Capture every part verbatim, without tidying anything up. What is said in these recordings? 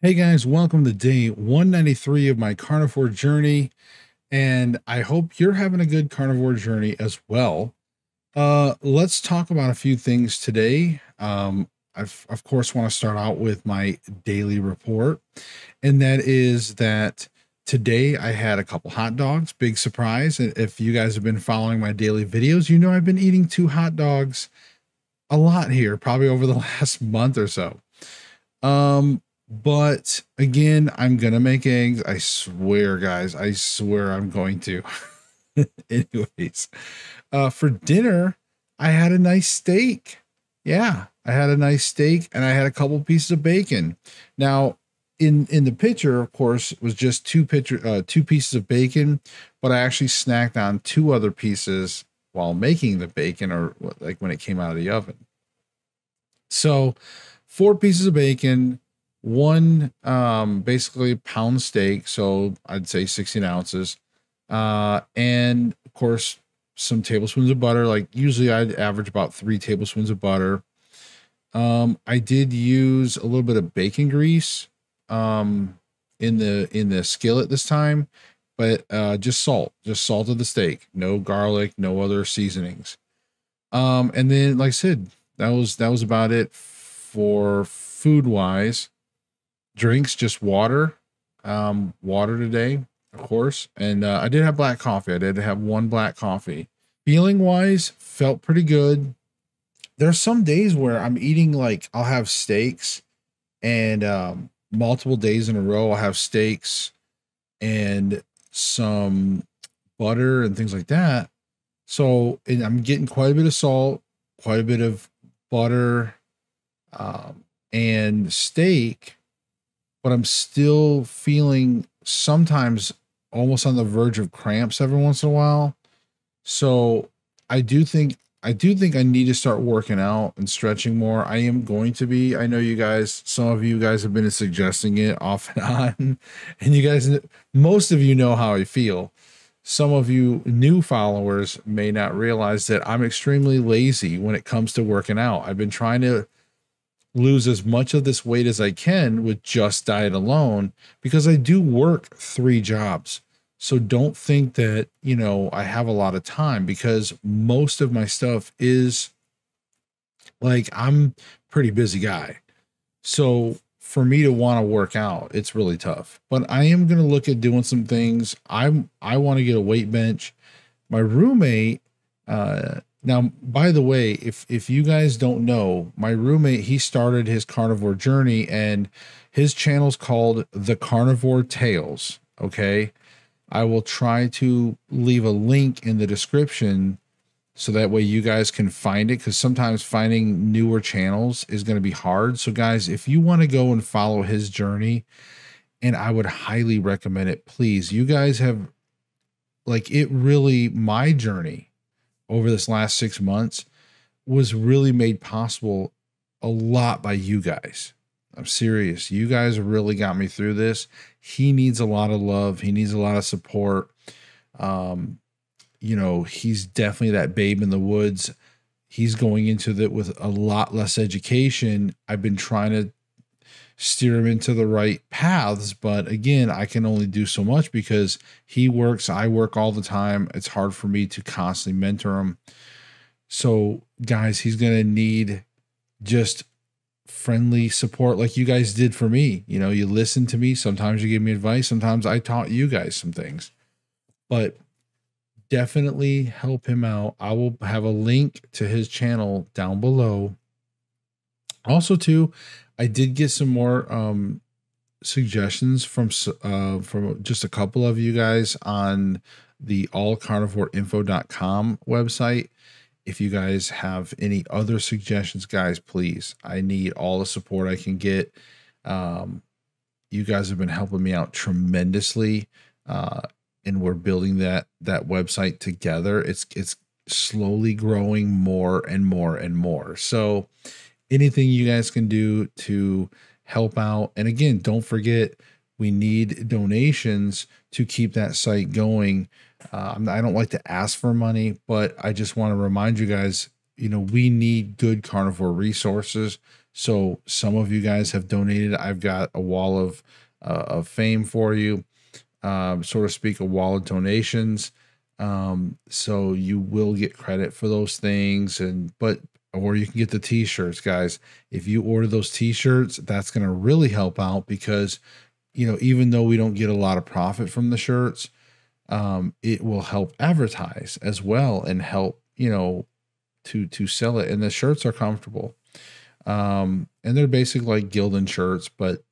Hey guys, welcome to day one ninety-three of my carnivore journey, and I hope you're having a good carnivore journey as well. Uh, let's talk about a few things today. Um, I, of course, want to start out with my daily report, and that is that today I had a couple hot dogs. Big surprise. If you guys have been following my daily videos, you know I've been eating two hot dogs a lot here, probably over the last month or so. Um, But again, I'm going to make eggs. I swear, guys, I swear I'm going to. Anyways, uh, for dinner, I had a nice steak. Yeah, I had a nice steak and I had a couple pieces of bacon. Now in, in the picture, of course, it was just two picture, uh, two pieces of bacon, but I actually snacked on two other pieces while making the bacon, or like when it came out of the oven. So four pieces of bacon, one um basically pound steak, so I'd say sixteen ounces, uh and of course some tablespoons of butter. Like usually I'd average about three tablespoons of butter. um I did use a little bit of bacon grease um in the in the skillet this time, but uh just salt just salted the steak, no garlic, no other seasonings. Um and then, like I said, that was that was about it for food wise. Drinks, just water, um, water today, of course. And uh, I did have black coffee. I did have one black coffee. Feeling wise, felt pretty good. There are some days where I'm eating, like I'll have steaks, and um, multiple days in a row, I'll have steaks and some butter and things like that. So, and I'm getting quite a bit of salt, quite a bit of butter, um, and steak. But I'm still feeling sometimes almost on the verge of cramps every once in a while. So I do think, I do think I need to start working out and stretching more. I am going to be, I know you guys, some of you guys have been suggesting it off and on, and you guys, most of you know how I feel. Some of you new followers may not realize that I'm extremely lazy when it comes to working out. I've been trying to lose as much of this weight as I can with just diet alone, because I do work three jobs. So don't think that, you know, I have a lot of time, because most of my stuff is, like, I'm a pretty busy guy. So for me to want to work out, it's really tough. But I am going to look at doing some things. I'm, I want to get a weight bench. My roommate, uh, now, by the way, if, if you guys don't know, my roommate, he started his carnivore journey, and his channel's called The Carnivore Tales. Okay. I will try to leave a link in the description so that way you guys can find it, because sometimes finding newer channels is going to be hard. So guys, if you want to go and follow his journey, and I would highly recommend it, please. You guys have, like, it really, my journey over this last six months was really made possible a lot by you guys. I'm serious. You guys really got me through this. He needs a lot of love. He needs a lot of support. Um, you know, he's definitely that babe in the woods. He's going into that with a lot less education. I've been trying to steer him into the right paths, but again, I can only do so much because he works, I work all the time. It's hard for me to constantly mentor him. So guys, he's going to need just friendly support, like you guys did for me. You know, you listen to me. Sometimes you give me advice. Sometimes I taught you guys some things, but definitely help him out. I will have a link to his channel down below. Also too, I did get some more um, suggestions from uh, from just a couple of you guys on the all carnivore info dot com website. If you guys have any other suggestions, guys, please, I need all the support I can get. Um, you guys have been helping me out tremendously, uh, and we're building that that website together. It's it's slowly growing more and more and more. So anything you guys can do to help out. And again, don't forget, we need donations to keep that site going. Uh, I don't like to ask for money, but I just want to remind you guys, you know, we need good carnivore resources. So some of you guys have donated. I've got a wall of, uh, of fame for you, um, so to speak, a wall of donations. Um, so you will get credit for those things, and, but, or you can get the t-shirts, guys. If you order those t-shirts, that's going to really help out, because, you know, even though we don't get a lot of profit from the shirts, um, it will help advertise as well and help, you know, to, to sell it. And the shirts are comfortable. Um, and they're basically like Gildan shirts, but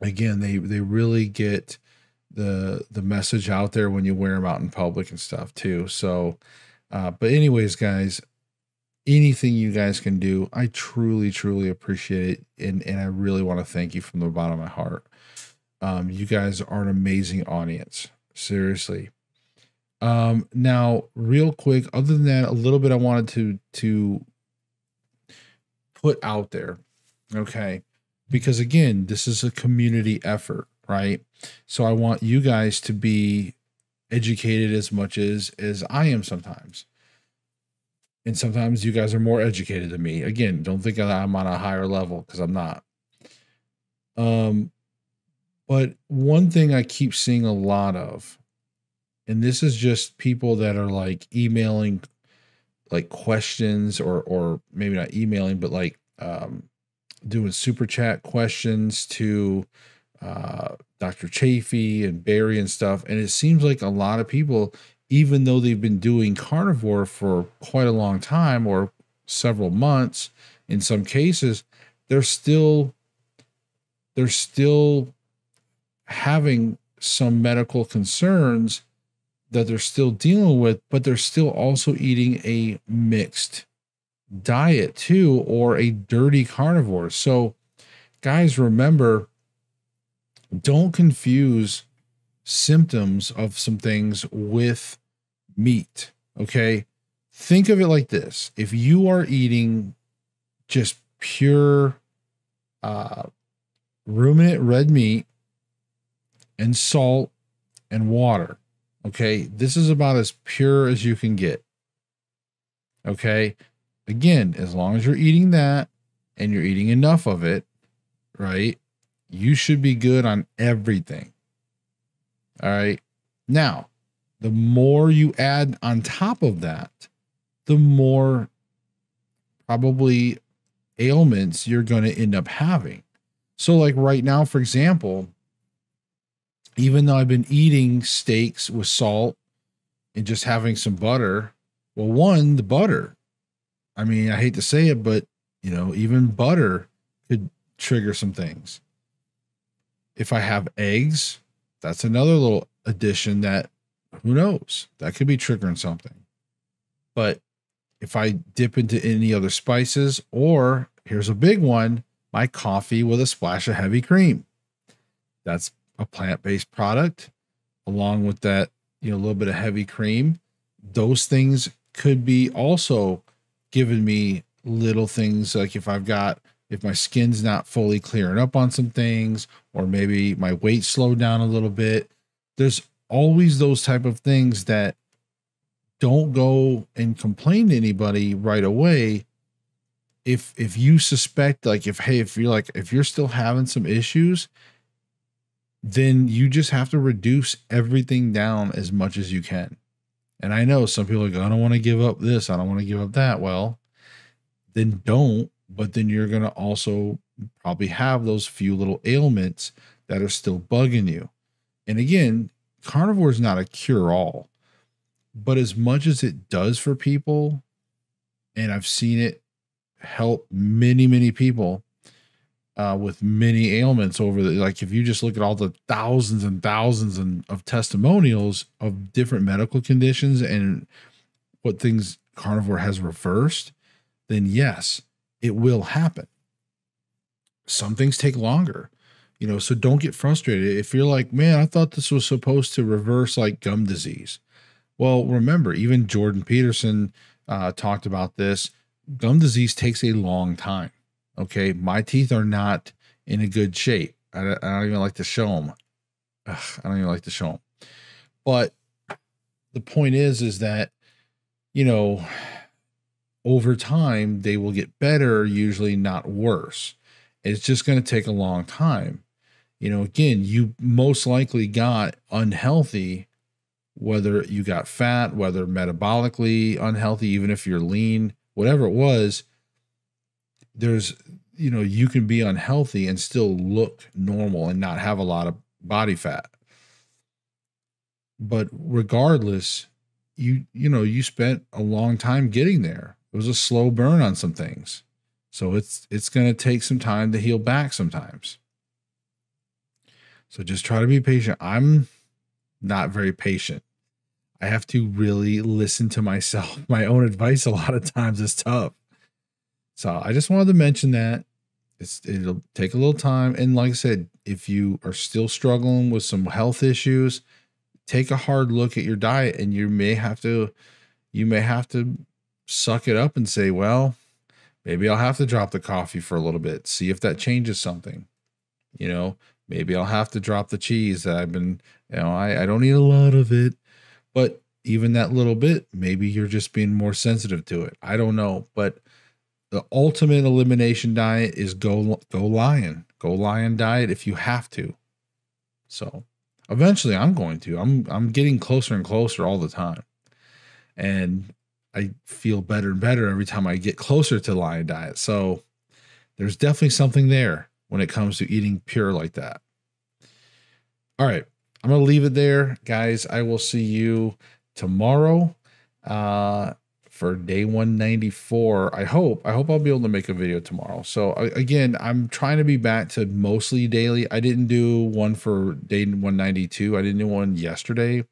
again, they, they really get the, the message out there when you wear them out in public and stuff too. So, uh, but anyways, guys, anything you guys can do, I truly, truly appreciate it. And, and I really want to thank you from the bottom of my heart. Um, you guys are an amazing audience. Seriously. Um, now real quick, other than that, a little bit I wanted to, to put out there. Okay. Because again, this is a community effort, right? So I want you guys to be educated as much as, as I am sometimes. And sometimes you guys are more educated than me. Again, don't think that I'm on a higher level, because I'm not. Um, but one thing I keep seeing a lot of, and this is just people that are like emailing like questions, or, or maybe not emailing, but like, um, doing super chat questions to, uh, Doctor Chaffee and Barry and stuff. And it seems like a lot of people, even though they've been doing carnivore for quite a long time, or several months in some cases, they're still, they're still having some medical concerns that they're still dealing with, but they're still also eating a mixed diet too, or a dirty carnivore. So guys, remember, don't confuse symptoms of some things with meat. Okay. Think of it like this. If you are eating just pure, uh, ruminant red meat and salt and water. Okay. This is about as pure as you can get. Okay. Again, as long as you're eating that and you're eating enough of it, right? You should be good on everything. All right. Now, the more you add on top of that, the more probably ailments you're going to end up having. So like right now, for example, even though I've been eating steaks with salt and just having some butter, well, one, the butter, I mean, I hate to say it, but you know, even butter could trigger some things. If I have eggs, that's another little addition that, who knows, that could be triggering something. But if I dip into any other spices, or here's a big one, my coffee with a splash of heavy cream, that's a plant-based product along with that, you know, a little bit of heavy cream. Those things could be also giving me little things. Like if I've got, if my skin's not fully clearing up on some things, or maybe my weight slowed down a little bit, there's always those type of things that don't go and complain to anybody right away. If, if you suspect, like if, hey, if you're like, if you're still having some issues, then you just have to reduce everything down as much as you can. And I know some people are like, I don't want to give up this, I don't want to give up that. Well, then don't. But then you're going to also probably have those few little ailments that are still bugging you. And again, carnivore is not a cure all, but as much as it does for people, and I've seen it help many, many people uh, with many ailments over the, like, if you just look at all the thousands and thousands and of testimonials of different medical conditions and what things carnivore has reversed, then yes, it will happen. Some things take longer, you know, so don't get frustrated. If you're like, man, I thought this was supposed to reverse like gum disease. Well, remember, even Jordan Peterson uh, talked about this. Gum disease takes a long time. Okay. My teeth are not in a good shape. I don't, I don't even like to show them. Ugh, I don't even like to show them. But the point is, is that, you know, over time, they will get better, usually not worse. It's just going to take a long time. You know, again, you most likely got unhealthy, whether you got fat, whether metabolically unhealthy, even if you're lean, whatever it was, there's, you know, you can be unhealthy and still look normal and not have a lot of body fat. But regardless, you, you know, you spent a long time getting there. It was a slow burn on some things. So it's, it's going to take some time to heal back sometimes. So just try to be patient. I'm not very patient. I have to really listen to myself. My own advice a lot of times is tough. So I just wanted to mention that. It's, it'll take a little time. And like I said, if you are still struggling with some health issues, take a hard look at your diet, and you may have to, you may have to suck it up and say, well, maybe I'll have to drop the coffee for a little bit. See if that changes something, you know. Maybe I'll have to drop the cheese that I've been, you know, I, I don't eat a lot of it, but even that little bit, maybe you're just being more sensitive to it. I don't know, but the ultimate elimination diet is go, go lion, go lion diet if you have to. So eventually I'm going to, I'm, I'm getting closer and closer all the time. And I feel better and better every time I get closer to lion diet. So there's definitely something there when it comes to eating pure like that. All right, I'm going to leave it there, guys. I will see you tomorrow uh, for day one ninety-four. I hope, I hope I'll be able to make a video tomorrow. So again, I'm trying to be back to mostly daily. I didn't do one for day one ninety-two. I didn't do one yesterday.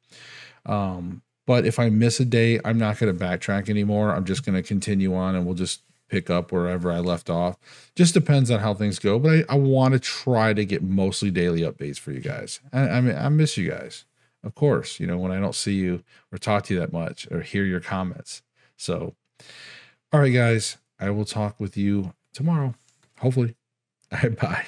Um, but if I miss a day, I'm not going to backtrack anymore. I'm just going to continue on, and we'll just pick up wherever I left off. Just depends on how things go, but I, I want to try to get mostly daily updates for you guys. I, I mean, I miss you guys, of course, you know, when I don't see you or talk to you that much or hear your comments. So, all right, guys, I will talk with you tomorrow, hopefully. All right, bye.